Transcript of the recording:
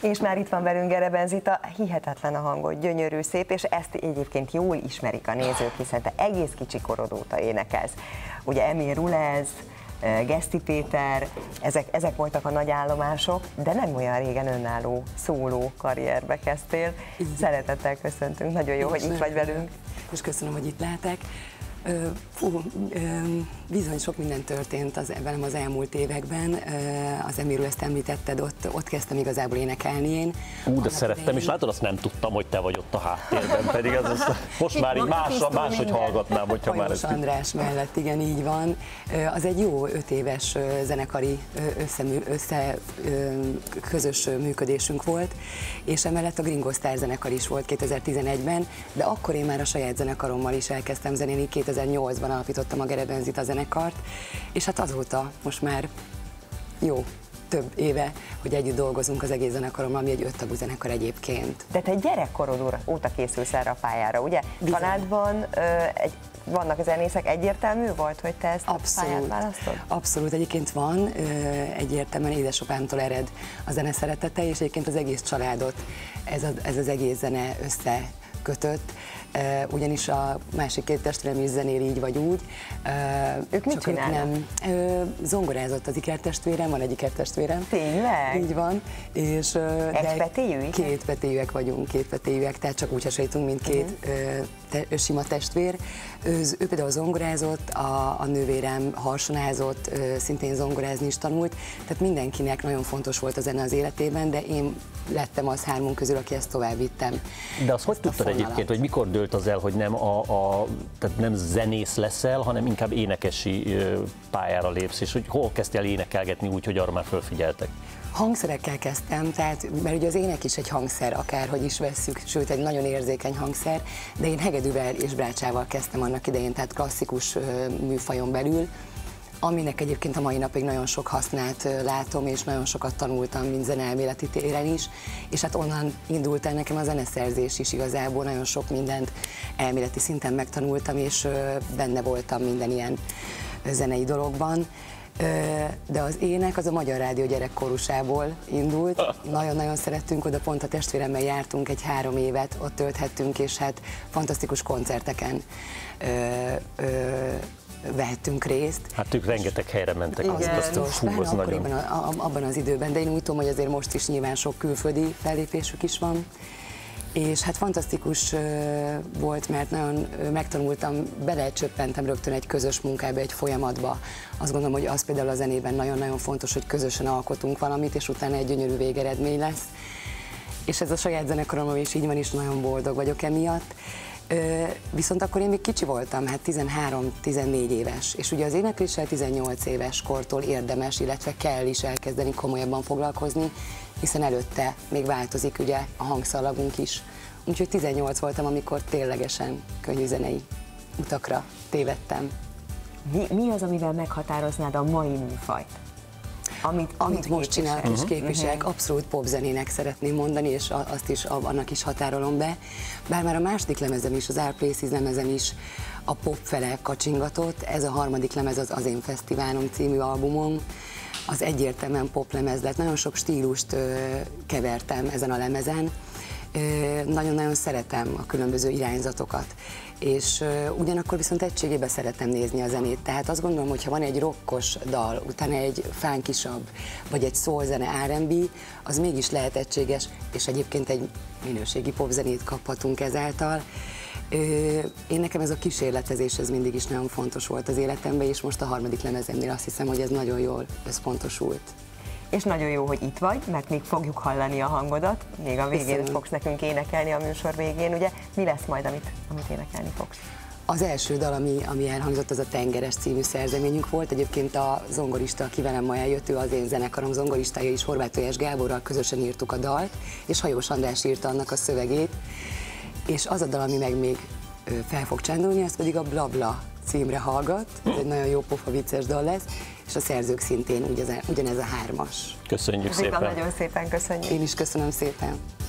És már itt van velünk Gereben Zita, hihetetlen a hangod, gyönyörű, szép, és ezt egyébként jól ismerik a nézők, hiszen te egész kicsi korod óta énekelsz. Ugye Emil Rulez, Geszti Péter, ezek voltak a nagy állomások, de nem olyan régen önálló, szóló karrierbe kezdtél. Szeretettel köszöntünk, nagyon jó, hogy itt vagy velünk. És köszönöm, hogy itt lehetek. Bizony sok minden történt velem az elmúlt években. Az Emil Rulez, ezt említetted, ott kezdtem igazából énekelni én. De szerettem, és látod, azt nem tudtam, hogy te vagy ott a háttérben, pedig most már így máshogy hallgatnám, hogyha már ezt... Hajós András mellett, igen, így van. Az egy jó 5 éves zenekari közös működésünk volt, és emellett a Gringo Star zenekar is volt 2011-ben, de akkor én már a saját zenekarommal is elkezdtem zenélni, 2008-ban alapítottam a Gereben Zita zenekart, és hát azóta most már jó több éve, hogy együtt dolgozunk az egész zenekarommal, ami egy 5 tagú zenekar egyébként. De te gyerekkorod óta készülsz erre a pályára, ugye? Bizony. Családban vannak zenészek, egyértelmű volt, hogy te ezt abszolút, a pályát választod? Abszolút, egyébként van, egyértelműen édesapámtól ered a zene szeretete, és egyébként az egész családot ez az egész zene összekötött. Ugyanis a másik 2 testvérem is zenél így vagy úgy. Ők mit csinálnak? Zongorázott az ikertestvérem, van egy ikertestvérem. Tényleg? Így van. És, egypetéjű? Kétpetéjűek vagyunk, kétpetéjűek, tehát csak úgy hasonlítunk, mint két sima testvér. Ő például zongorázott, a nővérem harsonázott, szintén zongorázni is tanult, tehát mindenkinek nagyon fontos volt a zene az életében, de én lettem az 3 közül, aki ezt tovább vittem. De azt hogy tudtad egyébként, hogy mikor dőlt az el, hogy nem, tehát nem zenész leszel, hanem inkább énekesi pályára lépsz, és hogy hol kezdtél énekelgetni úgy, hogy arra már fölfigyeltek? Hangszerekkel kezdtem, tehát, mert ugye az ének is egy hangszer, akárhogy is vesszük, sőt egy nagyon érzékeny hangszer, de én hegedűvel és brácsával kezdtem annak idején, tehát klasszikus műfajon belül, aminek egyébként a mai napig nagyon sok hasznát látom, és nagyon sokat tanultam, mint zeneelméleti téren is, és hát onnan indult el nekem a zeneszerzés is igazából, nagyon sok mindent elméleti szinten megtanultam, és benne voltam minden ilyen zenei dologban. De az ének az a Magyar Rádió gyerekkorusából indult, nagyon-nagyon szerettünk oda, pont a testvéremmel jártunk egy 3 évet, ott tölthettünk, és hát fantasztikus koncerteken vehettünk részt. Hát ők rengeteg helyre mentek. Igen, az nagyon... abban az időben, de én úgy tudom, hogy azért most is nyilván sok külföldi fellépésük is van. És hát fantasztikus volt, mert nagyon megtanultam, belecsöppentem rögtön egy közös munkába, egy folyamatba. Azt gondolom, hogy az például a zenében nagyon-nagyon fontos, hogy közösen alkotunk valamit, és utána egy gyönyörű végeredmény lesz. És ez a saját zenekaromban is így van, és nagyon boldog vagyok emiatt. Viszont akkor én még kicsi voltam, hát 13-14 éves, és ugye az énekléssel 18 éves kortól érdemes, illetve kell is elkezdeni komolyabban foglalkozni, hiszen előtte még változik ugye a hangszalagunk is. Úgyhogy 18 voltam, amikor ténylegesen könnyűzenei utakra tévedtem. Mi az, amivel meghatároznád a mai műfajt? Amit most csinálok és képviselek, abszolút popzenének szeretném mondani, és azt is, annak is határolom be. Bár már a második lemezem is, az Our Places lemezem is a pop fele kacsingatott, ez a 3. lemez az Az Én Fesztiválom című albumom, az egyértelműen pop lemez lett, nagyon sok stílust kevertem ezen a lemezen, nagyon-nagyon szeretem a különböző irányzatokat, és ugyanakkor viszont egységében szeretem nézni a zenét, tehát azt gondolom, hogy ha van egy rockos dal, utána egy fánkisabb, vagy egy soulzene, R&B, az mégis lehetséges, és egyébként egy minőségi popzenét kaphatunk ezáltal. Én nekem ez a kísérletezés, ez mindig is nagyon fontos volt az életemben, és most a 3. lemezemnél azt hiszem, hogy ez nagyon jól összpontosult. És nagyon jó, hogy itt vagy, mert még fogjuk hallani a hangodat, még a végén fogsz nekünk énekelni a műsor végén, ugye? Mi lesz majd, amit énekelni fogsz? Az első dal, ami elhangzott, az a Tengeres című szerzeményünk volt. Egyébként a zongorista, aki velem ma eljött, ő az én zenekarom zongoristája is, Horváth Olyás Gáborral közösen írtuk a dalt, és Hajós András írta annak a szövegét. És az a dal, ami meg még fel fog csándulni, az pedig a Blabla címre hallgat. Ez egy nagyon jó pofa vicces dal lesz, és a szerzők szintén ugyanez a 3-as. Köszönjük szépen! Nagyon szépen köszönjük! Én is köszönöm szépen!